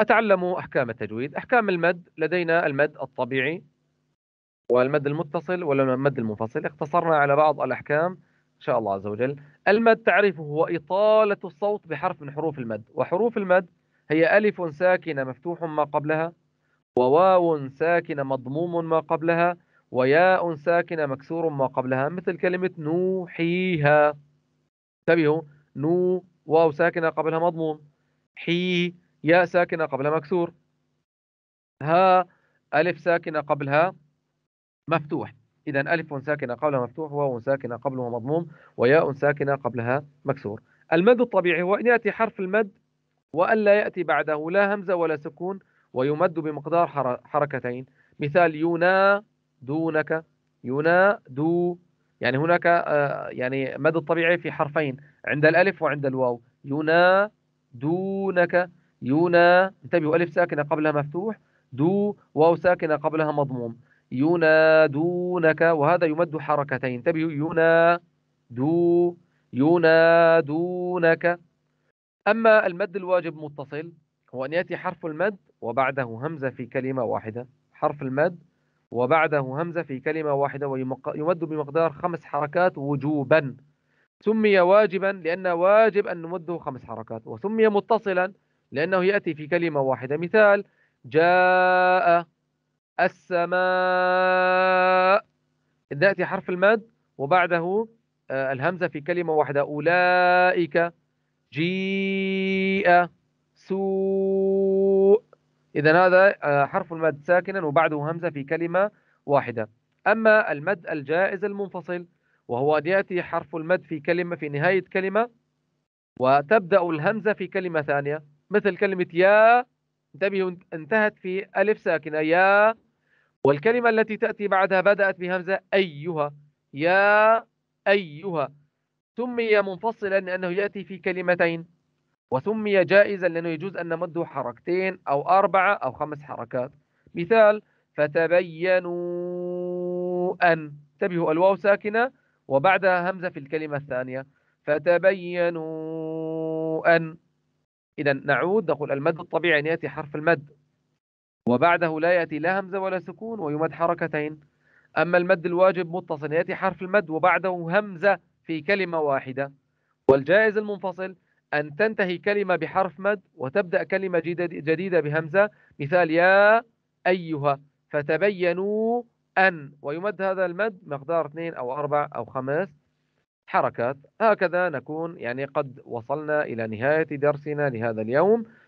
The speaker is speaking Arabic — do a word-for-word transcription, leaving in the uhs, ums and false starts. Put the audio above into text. أتعلم أحكام التجويد. أحكام المد، لدينا المد الطبيعي والمد المتصل والمد المنفصل، اختصرنا على بعض الأحكام إن شاء الله عز وجل. المد تعريفه هو إطالة الصوت بحرف من حروف المد، وحروف المد هي ألف ساكنة مفتوح ما قبلها، وواو ساكنة مضموم ما قبلها، وياء ساكنة مكسور ما قبلها، مثل كلمة نوحيها. انتبهوا، نو واو ساكنة قبلها مضموم، حي ياء ساكنة قبلها مكسور، ها ألف ساكنة قبلها مفتوح. إذا ألف ساكنة قبلها مفتوح، واو ساكنة قبلها مضموم، وياء ساكنة قبلها مكسور. المد الطبيعي هو أن يأتي حرف المد وألا يأتي بعده لا همزة ولا سكون، ويمد بمقدار حركتين. مثال ينا دونك، ينا دو، يعني هناك يعني مد الطبيعي في حرفين عند الألف وعند الواو، ينا دونك. ينا، انتبهوا، ألف ساكنة قبلها مفتوح، دو واو ساكنة قبلها مضموم، ينادونك، وهذا يمد حركتين. انتبهوا، ينادو، ينادونك. أما المد الواجب متصل هو أن يأتي حرف المد وبعده همزة في كلمة واحدة، حرف المد وبعده همزة في كلمة واحدة، ويمد بمقدار خمس حركات وجوبا. سمي واجبا لأن واجب أن نمده خمس حركات، وسمي متصلا لأنه يأتي في كلمة واحدة. مثال جاء السماء، يأتي حرف المد وبعده الهمزة في كلمة واحدة. أولئك جيء سوء، إذا هذا حرف المد ساكنا وبعده همزة في كلمة واحدة. أما المد الجائز المنفصل وهو أن يأتي حرف المد في كلمة في نهاية كلمة وتبدأ الهمزة في كلمة ثانية، مثل كلمة يا، انتبهوا، انتهت في ألف ساكنة يا، والكلمة التي تأتي بعدها بدأت بهمزة أيها، يا أيها. سمي منفصلا لأنه يأتي في كلمتين، وسمي جائزا لأنه يجوز أن نمده حركتين أو أربعة أو خمس حركات. مثال فتبينوا أن، انتبهوا، الواو ساكنة وبعدها همزة في الكلمة الثانية، فتبينوا أن. إذا نعود، نقول المد الطبيعي أن يأتي حرف المد وبعده لا يأتي لا همزة ولا سكون ويمد حركتين. أما المد الواجب متصل يأتي حرف المد وبعده همزة في كلمة واحدة، والجائز المنفصل أن تنتهي كلمة بحرف مد وتبدأ كلمة جديدة بهمزة، مثال يا أيها فتبينوا أن، ويمد هذا المد مقدار اثنين أو أربع أو خمس حركات. هكذا نكون يعني قد وصلنا إلى نهاية درسنا لهذا اليوم.